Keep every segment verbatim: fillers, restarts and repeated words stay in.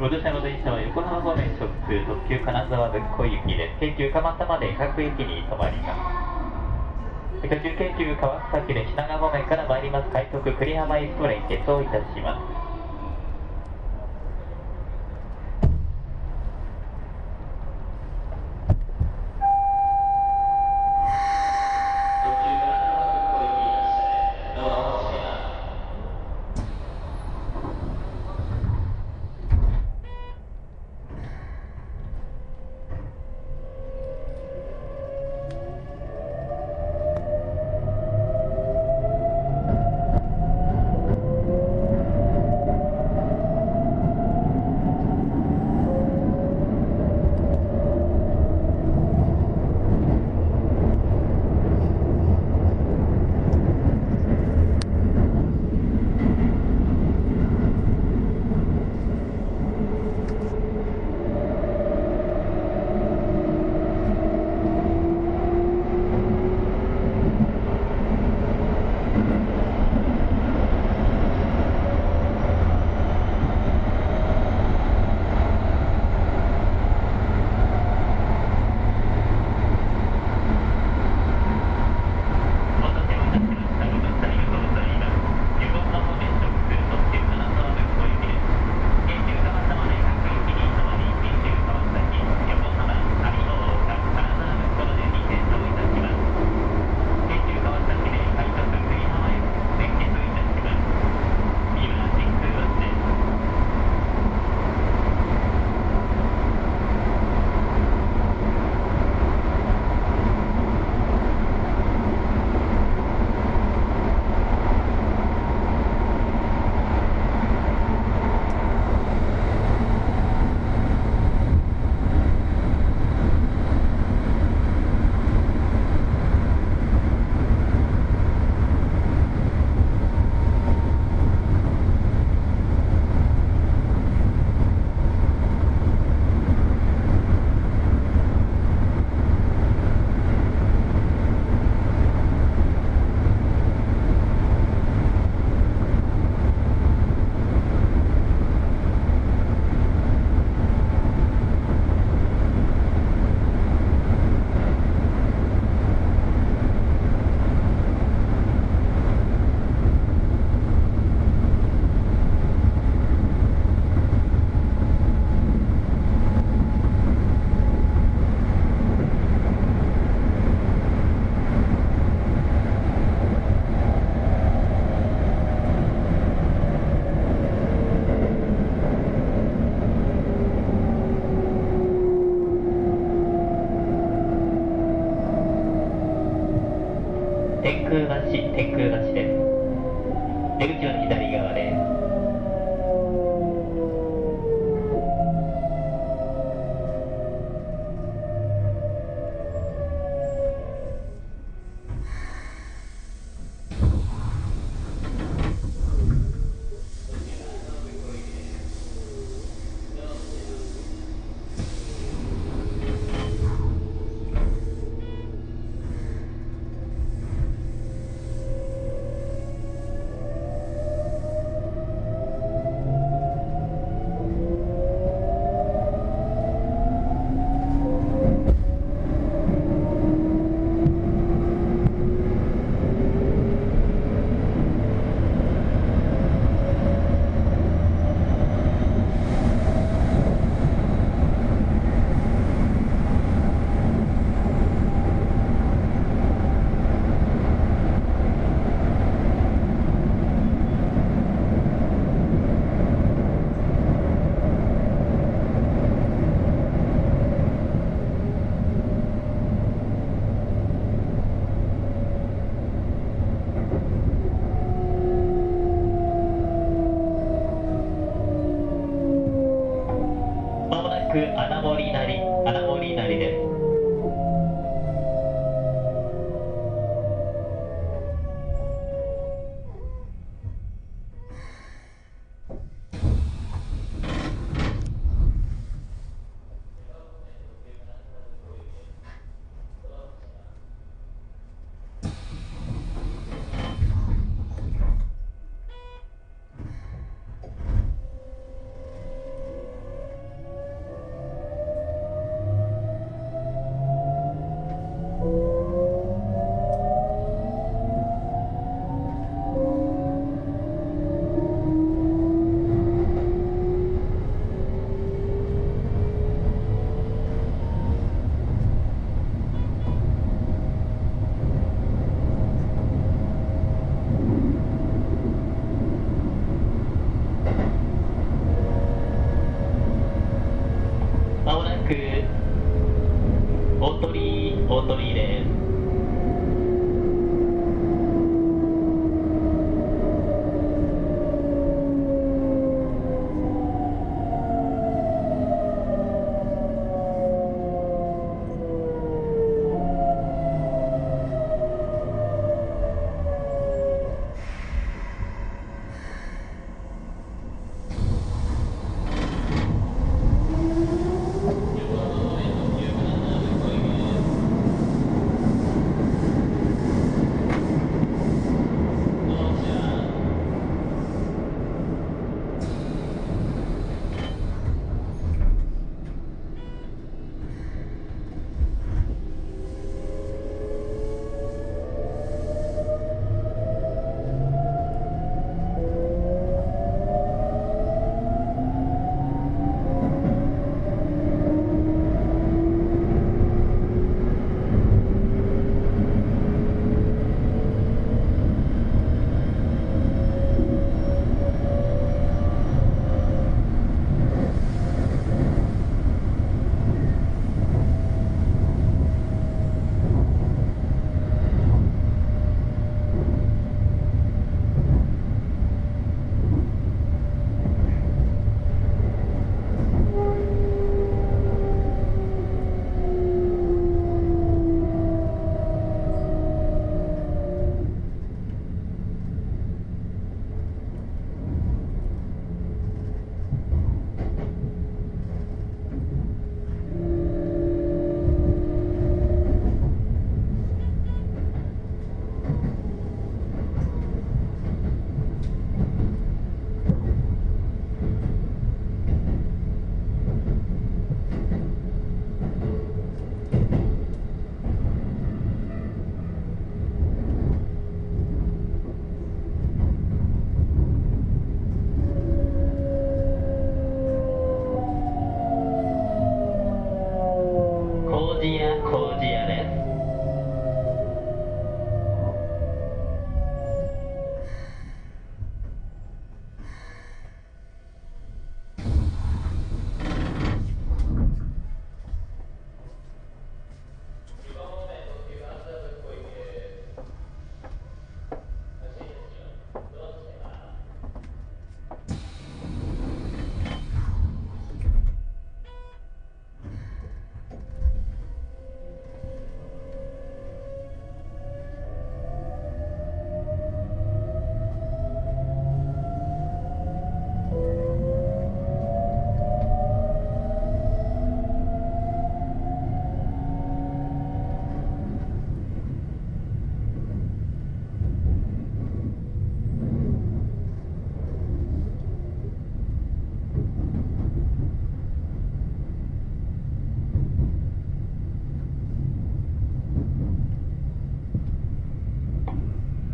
ご乗車の電車は横浜方面直通、特急金沢ぶっこい行きです。京急蒲田まで各駅に止まります。特急京急川崎で品川方面から参ります。快速栗浜駅と連結をいたします。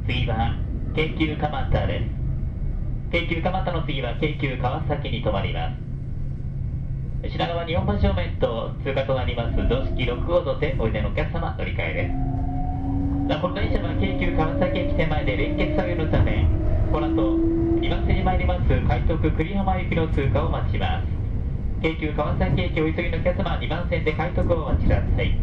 次は京急蒲田です。京急蒲田の次は京急川崎に止まります。品川日本橋正面と通過となります常識ろく号とておいでのお客様乗り換えです。この電車は京急川崎駅手前で連結作業のため、この後にばんせんに参ります快特栗浜行きの通過を待ちます。京急川崎駅お急ぎのお客様、にばんせんで快特をお待ちください。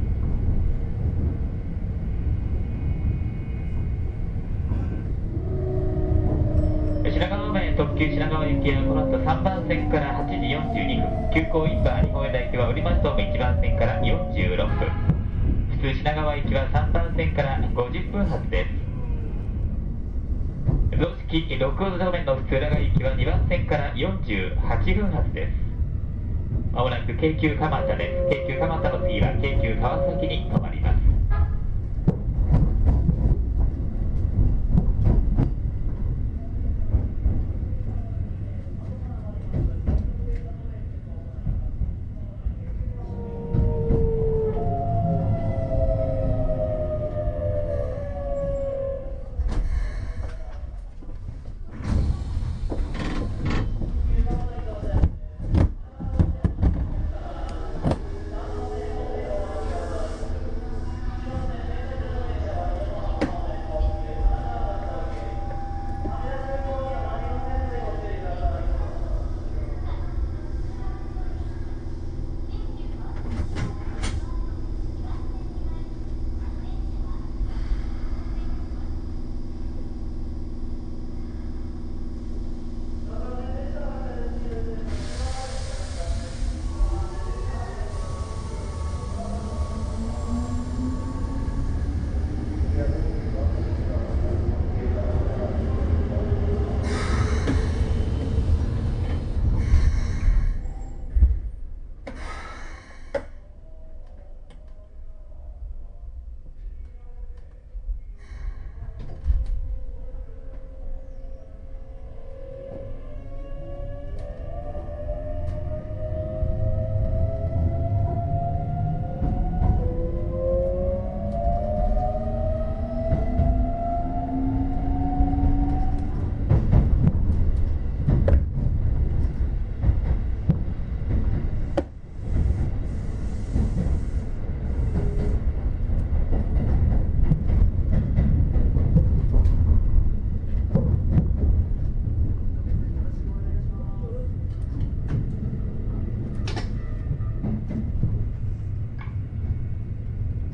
品川方面特急品川行きはこの後さんばんせんからはちじよんじゅうにふん、急行インバー日本枝行きは降りますといちばんせんからよんじゅうろっぷん、普通品川行きはさんばんせんからごじゅっぷん発です。雑色ろく号方面の普通浦賀行きはにばんせんからよんじゅうはっぷん発です。まもなく京急蒲田です。京急蒲田の次は京急川崎に止まります。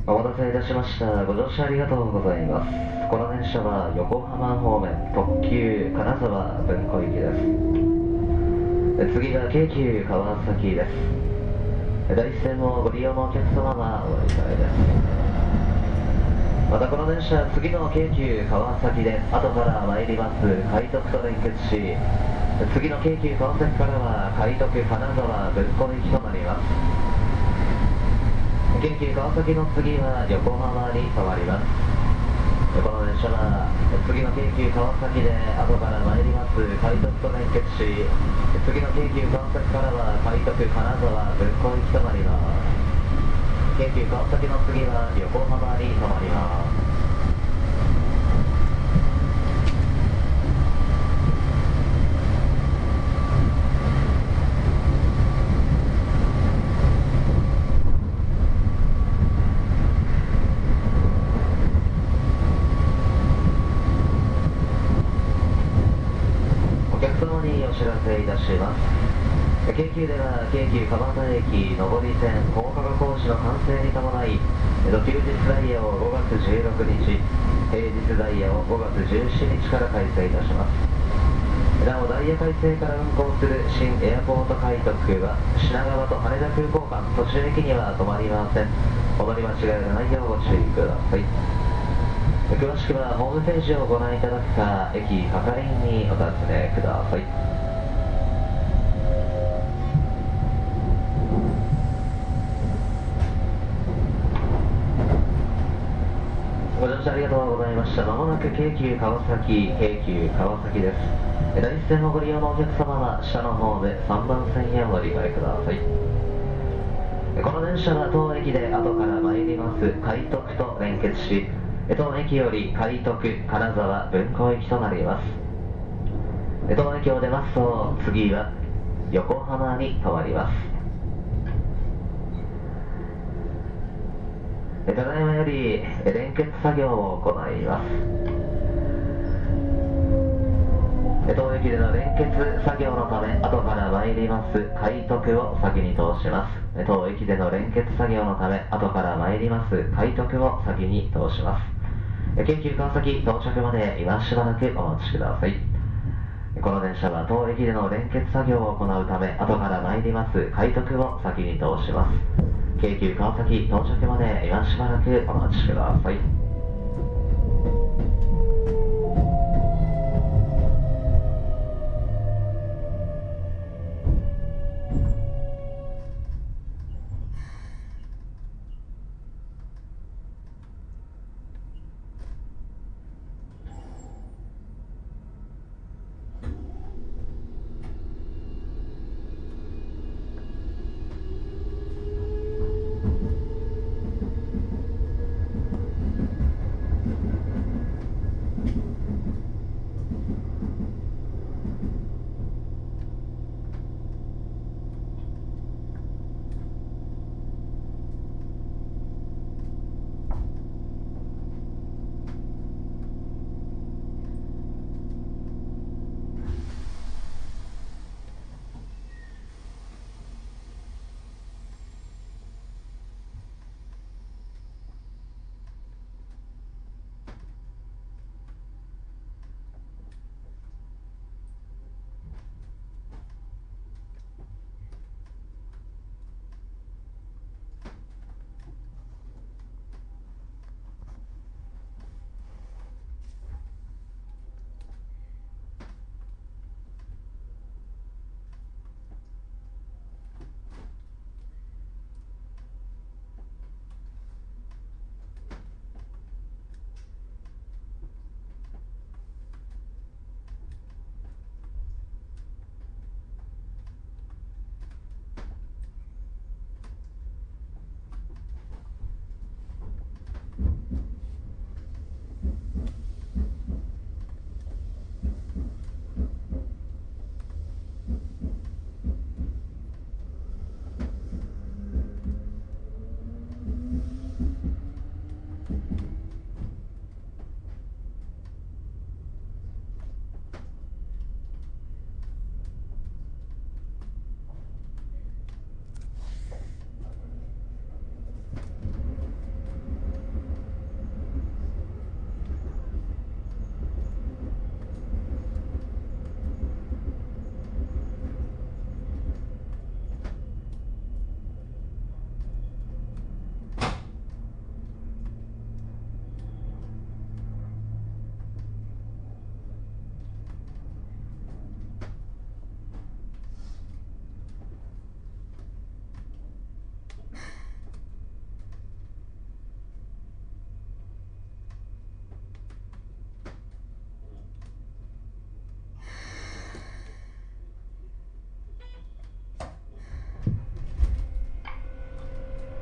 お待たせいたしました。ご乗車ありがとうございます。この電車は横浜方面特急金沢文庫行きです。次が京急川崎です。第一線をご利用のお客様はお乗り換えです。またこの電車、次の京急川崎で後から参ります快特と連結し、次の京急川崎からは快特金沢文庫行きとなります。京急川崎の次は横浜に変わります。この列車は次の京急川崎で後から参ります快特と連結し、次の京急川崎からは快特金沢文庫行きとなります。京急川崎の次は横浜に変わります。京急では京急蒲田駅上り線高架化工事の完成に伴い、土休日ダイヤをごがつじゅうろくにち、平日ダイヤをごがつじゅうしちにちから改正いたします。なおダイヤ改正から運行する新エアポート快特は品川と羽田空港間途中駅には止まりません。お乗り間違いのないようご注意ください。詳しくはホームページをご覧いただくか駅係員にお尋ねください。ご乗車ありがとうございました。まもなく京急川崎、京急川崎です。第一線をご利用のお客様は下の方でさんばんせんへお乗り換えください。この電車は当駅で後から参ります快特と連結し、江東駅より快特金沢文庫行きとなります。江東駅を出ますと、次は横浜に変わります。ただいまより連結作業を行います。江東駅での連結作業のため、後から参ります快特を先に通します。江東駅での連結作業のため、後から参ります快特を先に通します。京急川崎到着まで今しばらくお待ちください。この電車は当駅での連結作業を行うため、後から参ります快特を先に通します。京急川崎到着まで今しばらくお待ちください。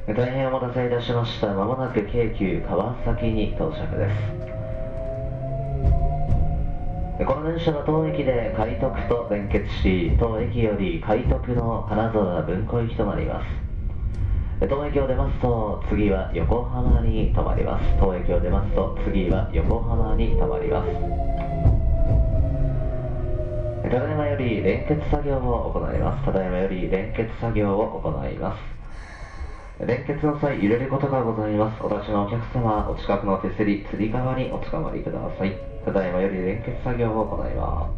大変お待たせいたしました。まもなく京急川崎に到着です。この電車は当駅で快特と連結し、当駅より快特の金沢文庫行きとなります。当駅を出ますと、次は横浜に停まります。当駅を出ますと、次は横浜に停まります。ただいまより連結作業を行います。ただいまより連結作業を行います。連結の際、揺れることがございます。お立ちのお客様、お近くの手すり、つり革におつかまりください。ただいまより連結作業を行います。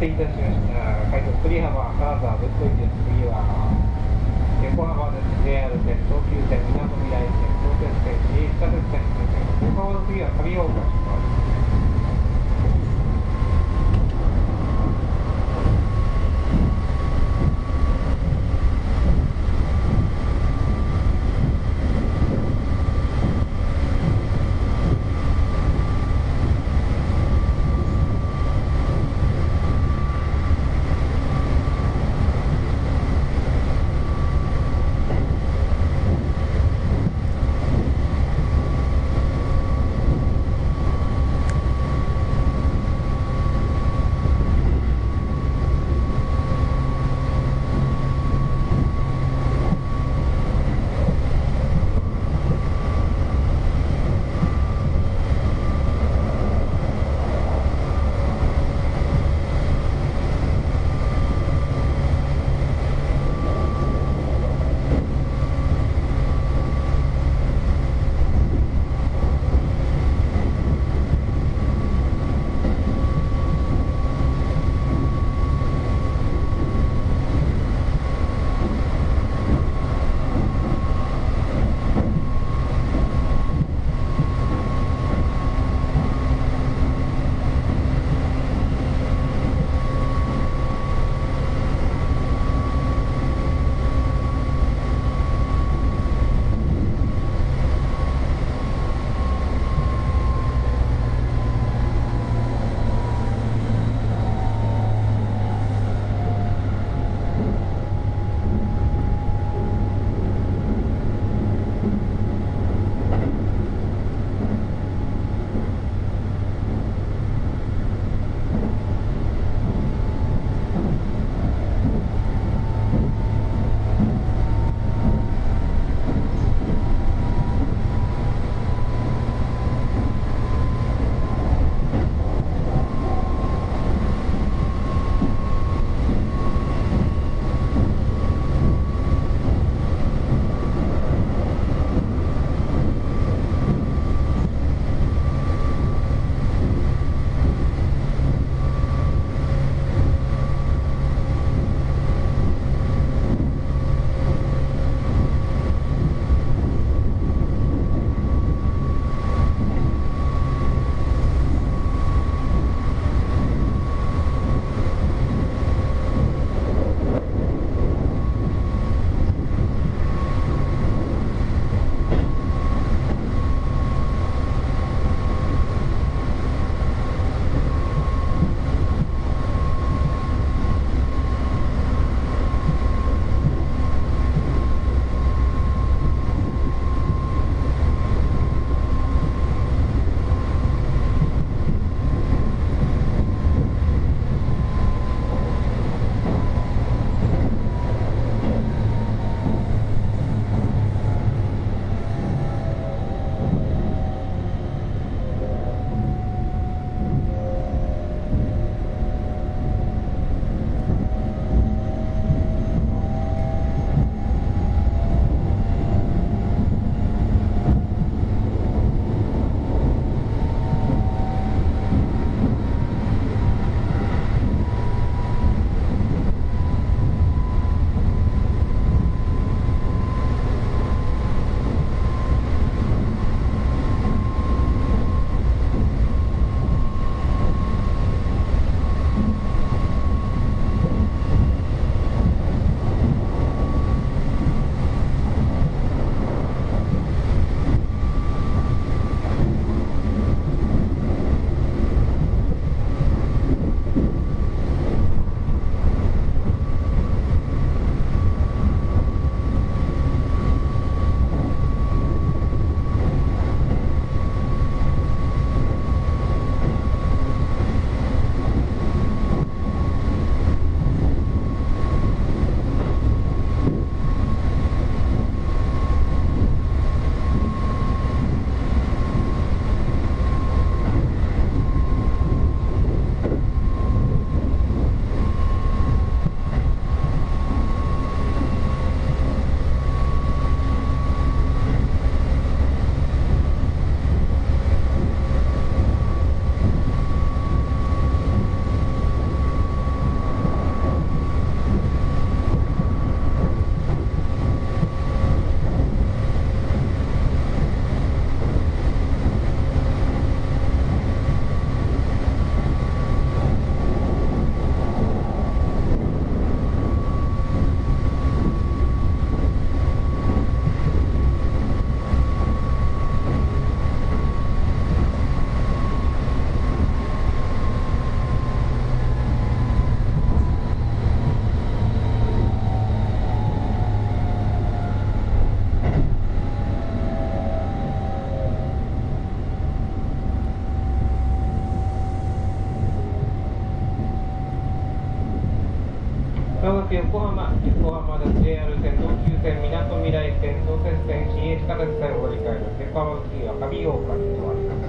定いたしました。快速鳥浜、金沢、ぶっこい線、次は横浜です。ジェイアール 線、東急線、みなとみらい線、東鉄線、新千歳線、横浜の次は上大岡出発。横浜、横浜です。 ジェイアール 線、東急線、みなとみらい線、東鉄線、新駅下鉄線をご理解の結果は次は上大岡に停まります。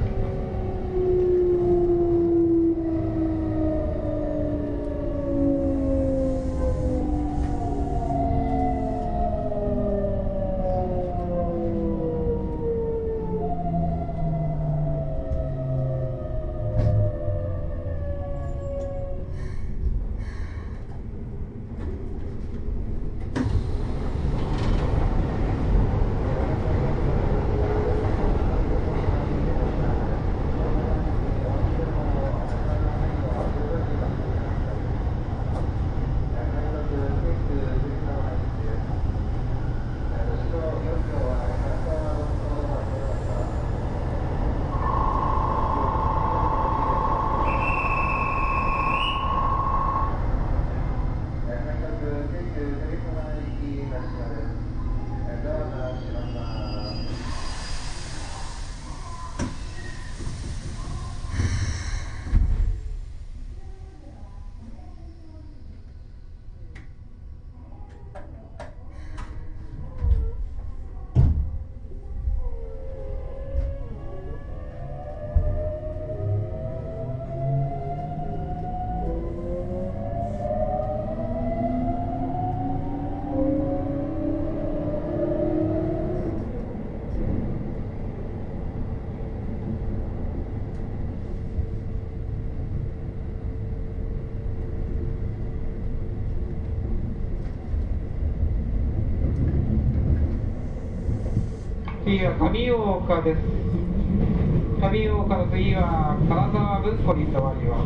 次は上大岡です。上大岡の次は金沢文庫に停まります。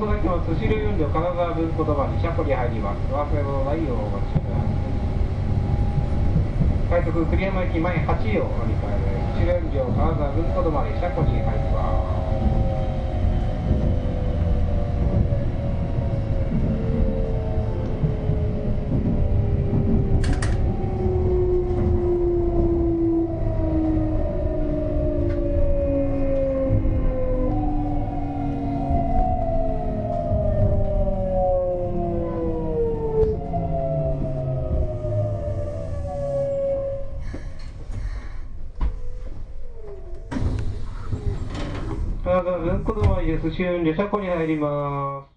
ことなきます。司令運動金沢文庫鳥羽に車庫に入ります。お忘れのないようお待ちください。快速栗山駅前はちを乗り換えで、司令運動金沢文庫鳥羽に車庫に入ります。文庫鳥羽です。司令運動車庫に入ります。